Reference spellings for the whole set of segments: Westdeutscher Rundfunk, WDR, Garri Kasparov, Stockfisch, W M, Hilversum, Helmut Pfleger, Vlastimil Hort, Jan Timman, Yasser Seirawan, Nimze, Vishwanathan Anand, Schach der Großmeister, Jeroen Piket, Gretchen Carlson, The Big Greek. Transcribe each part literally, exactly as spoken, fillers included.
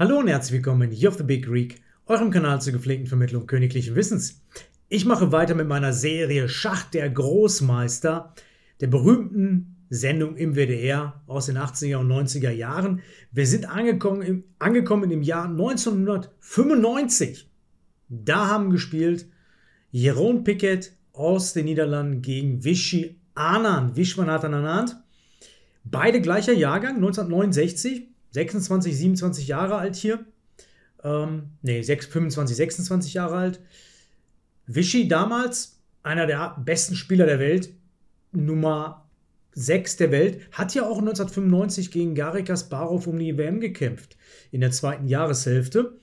Hallo und herzlich willkommen hier auf The Big Greek, eurem Kanal zur gepflegten Vermittlung königlichen Wissens. Ich mache weiter mit meiner Serie Schach der Großmeister, der berühmten Sendung im W D R aus den achtziger und neunziger Jahren. Wir sind angekommen im, angekommen im Jahr neunzehnhundertfünfundneunzig. Da haben gespielt Jeroen Piket aus den Niederlanden gegen Vishwanathan, Vishwanathan Anand. Beide gleicher Jahrgang, neunzehnhundertneunundsechzig. sechsundzwanzig, siebenundzwanzig Jahre alt hier. Ähm, ne, fünfundzwanzig, sechsundzwanzig Jahre alt. Vishy damals, einer der besten Spieler der Welt, Nummer sechs der Welt, hat ja auch neunzehnhundertfünfundneunzig gegen Garri Kasparov um die W M gekämpft, in der zweiten Jahreshälfte.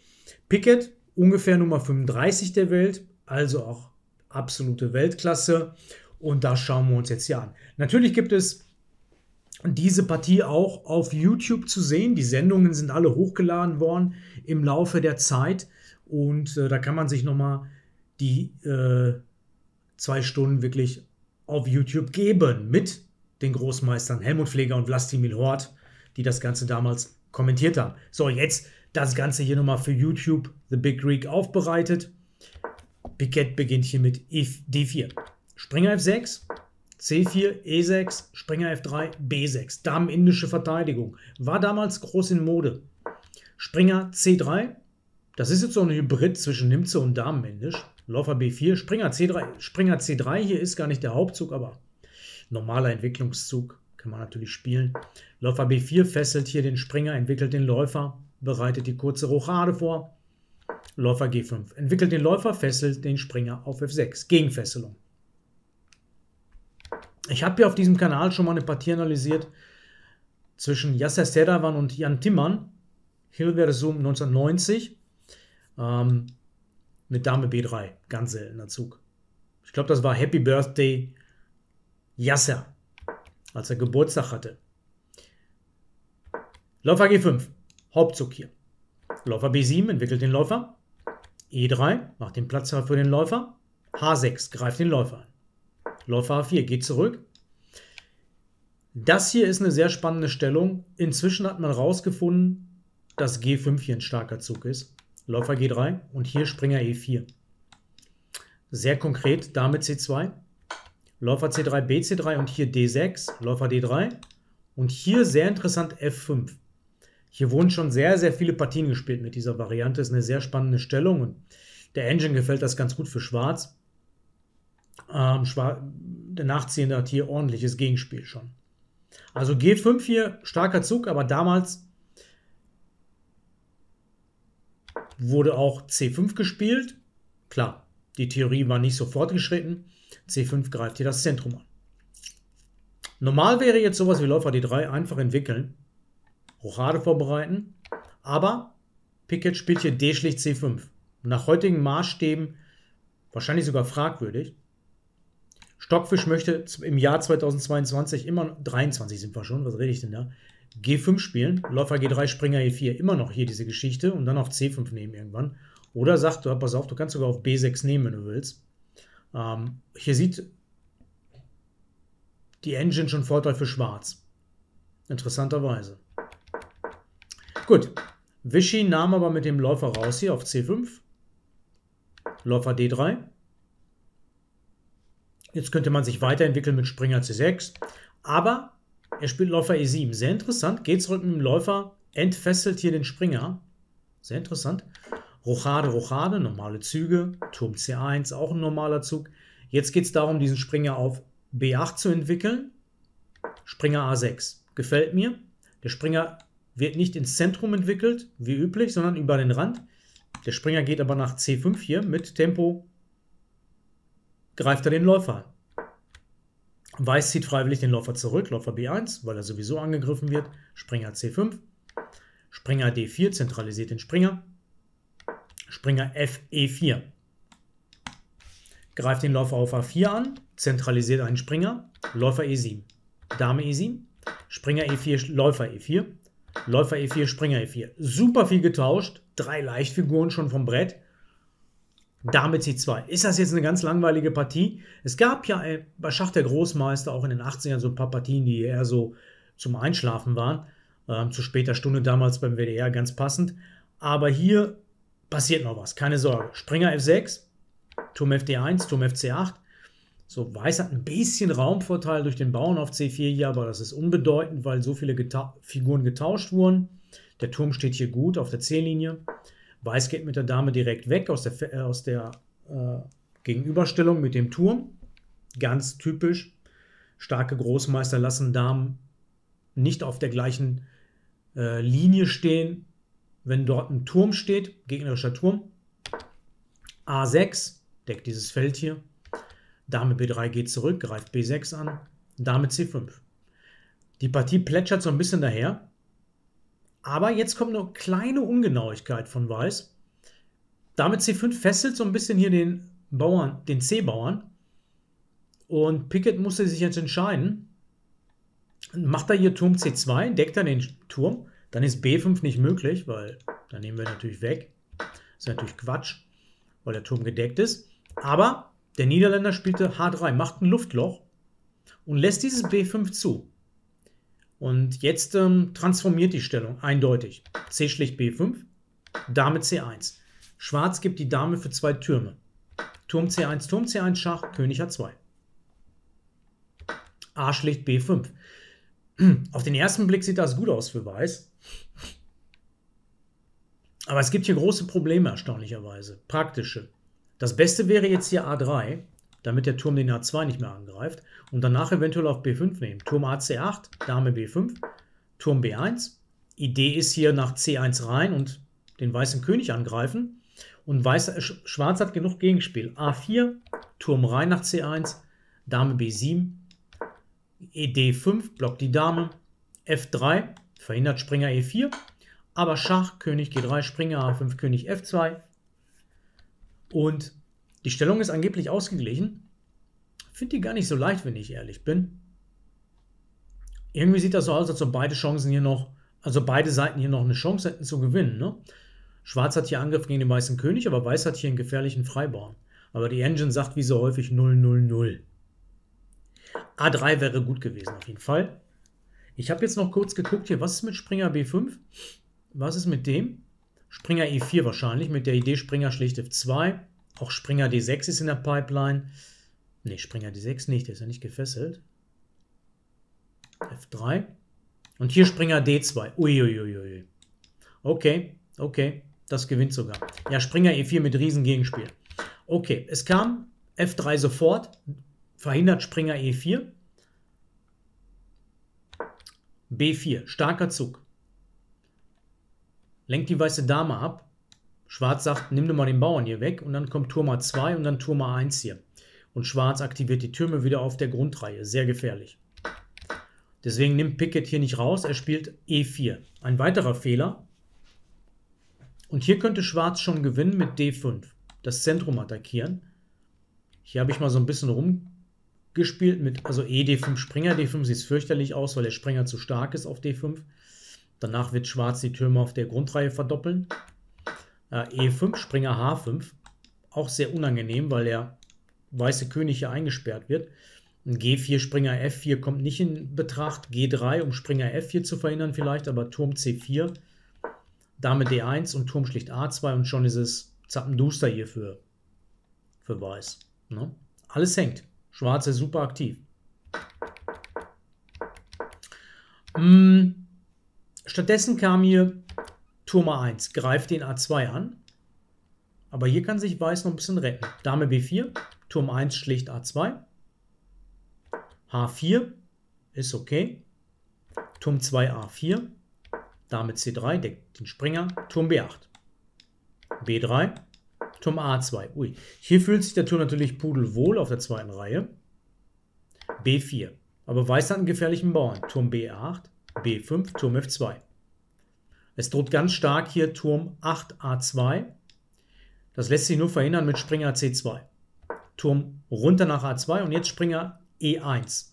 Piket, ungefähr Nummer fünfunddreißig der Welt, also auch absolute Weltklasse. Und das schauen wir uns jetzt hier an. Natürlich gibt es diese Partie auch auf YouTube zu sehen. Die Sendungen sind alle hochgeladen worden im Laufe der Zeit. Und äh, da kann man sich nochmal die äh, zwei Stunden wirklich auf YouTube geben mit den Großmeistern Helmut Pfleger und Vlastimil Hort, die das Ganze damals kommentiert haben. So, jetzt das Ganze hier nochmal für YouTube, The Big Greek, aufbereitet. Piket beginnt hier mit D vier. Springer F sechs. C vier, E sechs, Springer F drei, B sechs. Damenindische Verteidigung. War damals groß in Mode. Springer C drei. Das ist jetzt so ein Hybrid zwischen Nimze und Damenindisch. Läufer B vier, Springer C drei. Springer C drei hier ist gar nicht der Hauptzug, aber normaler Entwicklungszug. Kann man natürlich spielen. Läufer B vier fesselt hier den Springer, entwickelt den Läufer, bereitet die kurze Rochade vor. Läufer G fünf. Entwickelt den Läufer, fesselt den Springer auf F sechs. Gegenfesselung. Ich habe hier auf diesem Kanal schon mal eine Partie analysiert zwischen Yasser Seirawan und Jan Timman, Hilversum neunzehnhundertneunzig, ähm, mit Dame B drei, ganz seltener Zug. Ich glaube, das war Happy Birthday Yasser, als er Geburtstag hatte. Läufer G fünf, Hauptzug hier. Läufer B sieben entwickelt den Läufer, E drei macht den Platz für den Läufer, H sechs greift den Läufer an. Läufer A vier geht zurück. Das hier ist eine sehr spannende Stellung. Inzwischen hat man herausgefunden, dass G fünf hier ein starker Zug ist. Läufer G drei und hier Springer E vier. Sehr konkret, Dame C zwei. Läufer C drei, B C drei und hier D sechs. Läufer D drei und hier sehr interessant F fünf. Hier wurden schon sehr, sehr viele Partien gespielt mit dieser Variante. Ist eine sehr spannende Stellung und der Engine gefällt das ganz gut für Schwarz. Ähm, der Nachziehende hat hier ordentliches Gegenspiel schon. Also G fünf hier, starker Zug, aber damals wurde auch C fünf gespielt. Klar, die Theorie war nicht so fortgeschritten. C fünf greift hier das Zentrum an. Normal wäre jetzt sowas wie Läufer D drei einfach entwickeln, Rochade vorbereiten, aber Piket spielt hier D schlicht C fünf. Nach heutigen Maßstäben wahrscheinlich sogar fragwürdig. Stockfisch möchte im Jahr zweitausendzweiundzwanzig immer, dreiundzwanzig sind wir schon, was rede ich denn da, G fünf spielen, Läufer G drei, Springer E vier, immer noch hier diese Geschichte und dann auf C fünf nehmen irgendwann. Oder sagt, du, pass auf, du kannst sogar auf B sechs nehmen, wenn du willst. Ähm, hier sieht die Engine schon Vorteil für Schwarz. Interessanterweise. Gut, Vishy nahm aber mit dem Läufer raus hier auf C fünf, Läufer D drei. Jetzt könnte man sich weiterentwickeln mit Springer C sechs. Aber er spielt Läufer E sieben. Sehr interessant. Geht zurück mit dem Läufer. Entfesselt hier den Springer. Sehr interessant. Rochade, Rochade. Normale Züge. Turm C eins. Auch ein normaler Zug. Jetzt geht es darum, diesen Springer auf B acht zu entwickeln. Springer A sechs. Gefällt mir. Der Springer wird nicht ins Zentrum entwickelt, wie üblich, sondern über den Rand. Der Springer geht aber nach C fünf hier mit Tempo. Greift er den Läufer an. Weiß zieht freiwillig den Läufer zurück, Läufer B eins, weil er sowieso angegriffen wird. Springer C fünf, Springer D vier, zentralisiert den Springer. Springer F E vier, greift den Läufer auf A vier an, zentralisiert einen Springer. Läufer E sieben, Dame E sieben, Springer E vier, Läufer E vier, Läufer E vier, Springer E vier. Super viel getauscht, drei Leichtfiguren schon vom Brett. Dame C zwei. Ist das jetzt eine ganz langweilige Partie? Es gab ja bei Schach der Großmeister auch in den achtzigern so ein paar Partien, die eher so zum Einschlafen waren. Ähm, zu später Stunde damals beim W D R ganz passend. Aber hier passiert noch was, keine Sorge. Springer F sechs, Turm F D eins, Turm F C acht. So, Weiß hat ein bisschen Raumvorteil durch den Bauern auf C vier hier, aber das ist unbedeutend, weil so viele geta Figuren getauscht wurden. Der Turm steht hier gut auf der C-Linie. Weiß geht mit der Dame direkt weg aus der, äh, aus der äh, Gegenüberstellung mit dem Turm. Ganz typisch. Starke Großmeister lassen Damen nicht auf der gleichen äh, Linie stehen, wenn dort ein Turm steht, gegnerischer Turm. A sechs deckt dieses Feld hier. Dame B drei geht zurück, greift B sechs an, Dame C fünf. Die Partie plätschert so ein bisschen daher. Aber jetzt kommt eine kleine Ungenauigkeit von Weiß. Dame C fünf fesselt so ein bisschen hier den Bauern, den C-Bauern. Und Piket musste sich jetzt entscheiden. Macht er hier Turm C zwei, deckt er den Turm. Dann ist B fünf nicht möglich, weil dann nehmen wir natürlich weg. Das ist natürlich Quatsch, weil der Turm gedeckt ist. Aber der Niederländer spielte H drei, macht ein Luftloch und lässt dieses B fünf zu. Und jetzt ähm, transformiert die Stellung eindeutig. C schlägt B fünf, Dame C eins. Schwarz gibt die Dame für zwei Türme. Turm C eins, Turm C eins, Schach, König H zwei. A schlägt B fünf. Auf den ersten Blick sieht das gut aus für Weiß. Aber es gibt hier große Probleme, erstaunlicherweise. Praktische. Das Beste wäre jetzt hier A drei, damit der Turm den A zwei nicht mehr angreift und danach eventuell auf B fünf nehmen. Turm A C acht, Dame B fünf, Turm B eins. Idee ist hier nach C eins rein und den weißen König angreifen. Und Weiß, Schwarz hat genug Gegenspiel. A vier, Turm rein nach C eins, Dame B sieben, E D fünf, blockt die Dame, F drei, verhindert Springer E vier. Aber Schach, König G drei, Springer A fünf, König F zwei. Und die Stellung ist angeblich ausgeglichen. Finde die gar nicht so leicht, wenn ich ehrlich bin. Irgendwie sieht das so aus, als ob beide Chancen hier noch, also beide Seiten hier noch eine Chance hätten zu gewinnen. Ne? Schwarz hat hier Angriff gegen den weißen König, aber Weiß hat hier einen gefährlichen Freibauern. Aber die Engine sagt wie so häufig null null null. A drei wäre gut gewesen auf jeden Fall. Ich habe jetzt noch kurz geguckt hier, was ist mit Springer B fünf? Was ist mit dem? Springer E vier wahrscheinlich, mit der Idee Springer schlägt F zwei. Auch Springer D sechs ist in der Pipeline. Ne, Springer D sechs nicht, der ist ja nicht gefesselt. F drei. Und hier Springer D zwei. Uiuiuiui. Okay, okay, das gewinnt sogar. Ja, Springer E vier mit Riesengegenspiel. Okay, es kam F drei sofort, verhindert Springer E vier. B vier, starker Zug. Lenkt die weiße Dame ab. Schwarz sagt, nimm mal den Bauern hier weg. Und dann kommt Turm A zwei und dann Turm A eins hier. Und Schwarz aktiviert die Türme wieder auf der Grundreihe. Sehr gefährlich. Deswegen nimmt Piket hier nicht raus. Er spielt E vier. Ein weiterer Fehler. Und hier könnte Schwarz schon gewinnen mit D fünf. Das Zentrum attackieren. Hier habe ich mal so ein bisschen rumgespielt mit, also E D fünf Springer. D fünf sieht fürchterlich aus, weil der Springer zu stark ist auf D fünf. Danach wird Schwarz die Türme auf der Grundreihe verdoppeln. Äh, E fünf, Springer H fünf. Auch sehr unangenehm, weil der weiße König hier eingesperrt wird. Und G vier, Springer F vier kommt nicht in Betracht. G drei, um Springer F vier zu verhindern vielleicht, aber Turm C vier, Dame D eins und Turm schlicht A zwei. Und schon ist es zappenduster hier für, für Weiß. Ne? Alles hängt. Schwarz ist super aktiv. Hm. Stattdessen kam hier Turm A eins, greift den A zwei an, aber hier kann sich Weiß noch ein bisschen retten. Dame B vier, Turm eins schlicht A zwei, H vier ist okay, Turm zwei A vier, Dame C drei, deckt den Springer, Turm B acht, B drei, Turm A zwei. Ui. Hier fühlt sich der Turm natürlich pudelwohl auf der zweiten Reihe, B vier, aber Weiß hat einen gefährlichen Bauern, Turm B acht, B fünf, Turm F zwei. Es droht ganz stark hier Turm acht, A zwei. Das lässt sich nur verhindern mit Springer C zwei. Turm runter nach A zwei und jetzt Springer E eins.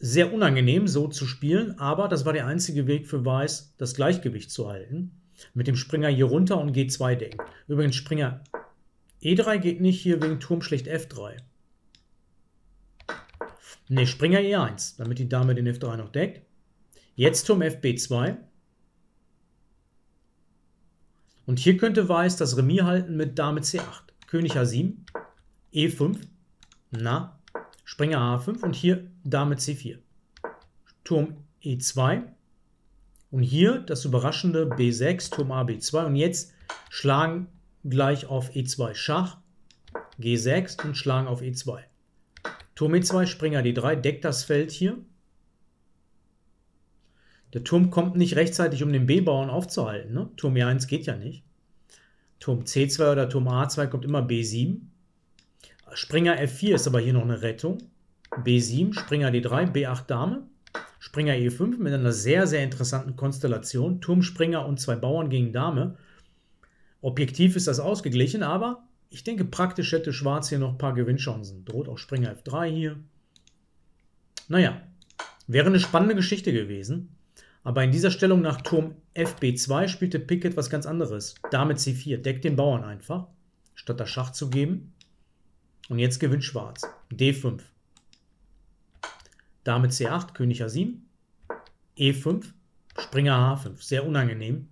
Sehr unangenehm, so zu spielen, aber das war der einzige Weg für Weiß, das Gleichgewicht zu halten. Mit dem Springer hier runter und G zwei decken. Übrigens, Springer E drei geht nicht hier wegen Turm schlicht F drei. Ne, Springer E eins, damit die Dame den F drei noch deckt. Jetzt Turm F B zwei. Und hier könnte Weiß das Remis halten mit Dame C acht. König H sieben, E fünf, na, Springer H fünf und hier Dame C vier. Turm E zwei und hier das überraschende B sechs, Turm A, B zwei. Und jetzt schlagen gleich auf E zwei Schach, G sechs und schlagen auf E zwei. Turm E zwei, Springer D drei, deckt das Feld hier. Der Turm kommt nicht rechtzeitig, um den B-Bauern aufzuhalten. Ne? Turm E eins geht ja nicht. Turm C zwei oder Turm A zwei kommt immer B sieben. Springer F vier ist aber hier noch eine Rettung. B sieben, Springer D drei, B acht Dame. Springer E fünf mit einer sehr, sehr interessanten Konstellation. Turm, Springer und zwei Bauern gegen Dame. Objektiv ist das ausgeglichen, aber ich denke, praktisch hätte Schwarz hier noch ein paar Gewinnchancen. Droht auch Springer F drei hier. Naja, wäre eine spannende Geschichte gewesen. Aber in dieser Stellung nach Turm F B zwei spielte Piket was ganz anderes. Dame C vier, deckt den Bauern einfach, statt das Schach zu geben. Und jetzt gewinnt Schwarz. D fünf. Dame C acht, König A sieben. E fünf, Springer H fünf. Sehr unangenehm.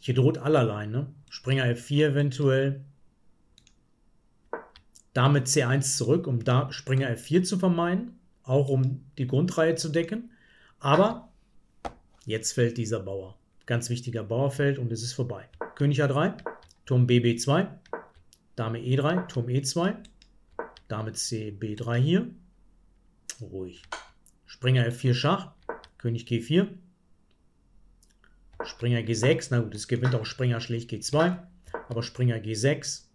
Hier droht allerlei, ne? Springer F vier eventuell. Dame C eins zurück, um da Springer F vier zu vermeiden. Auch um die Grundreihe zu decken. Aber... jetzt fällt dieser Bauer. Ganz wichtiger Bauer fällt und es ist vorbei. König A drei, Turm B B zwei, Dame E drei, Turm E zwei, Dame C, B drei hier. Ruhig. Springer F vier Schach, König G vier, Springer G sechs, na gut, es gewinnt auch Springer schlägt G zwei, aber Springer G sechs,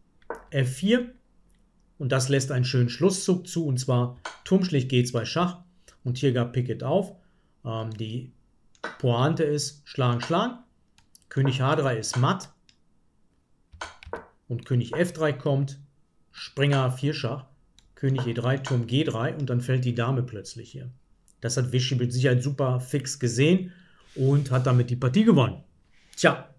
F vier und das lässt einen schönen Schlusszug zu und zwar Turm schlägt G zwei Schach und hier gab Piket auf. Ähm, die Pointe ist schlagen, schlagen. König H drei ist matt. Und König F drei kommt. Springer H vier Schach. König E drei, Turm G drei. Und dann fällt die Dame plötzlich hier. Das hat Vichy mit Sicherheit super fix gesehen und hat damit die Partie gewonnen. Tja.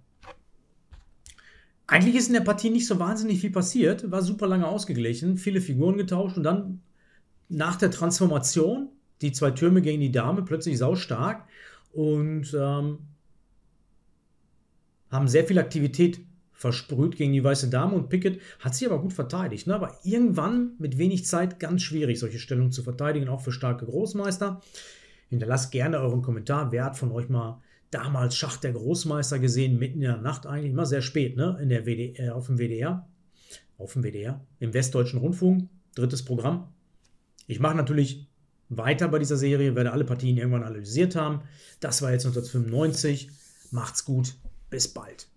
Eigentlich ist in der Partie nicht so wahnsinnig viel passiert. War super lange ausgeglichen. Viele Figuren getauscht. Und dann nach der Transformation, die zwei Türme gegen die Dame, plötzlich saustark. Und ähm, haben sehr viel Aktivität versprüht gegen die weiße Dame. Und Piket hat sie aber gut verteidigt. Ne? Aber irgendwann mit wenig Zeit ganz schwierig, solche Stellungen zu verteidigen, auch für starke Großmeister. Hinterlasst gerne euren Kommentar. Wer hat von euch mal damals Schach der Großmeister gesehen? Mitten in der Nacht eigentlich, mal sehr spät, ne? In der W D R, auf dem W D R. Auf dem W D R, im Westdeutschen Rundfunk, drittes Programm. Ich mache natürlich... weiter bei dieser Serie, werde alle Partien irgendwann analysiert haben. Das war jetzt neunzehnhundertfünfundneunzig. Macht's gut, bis bald.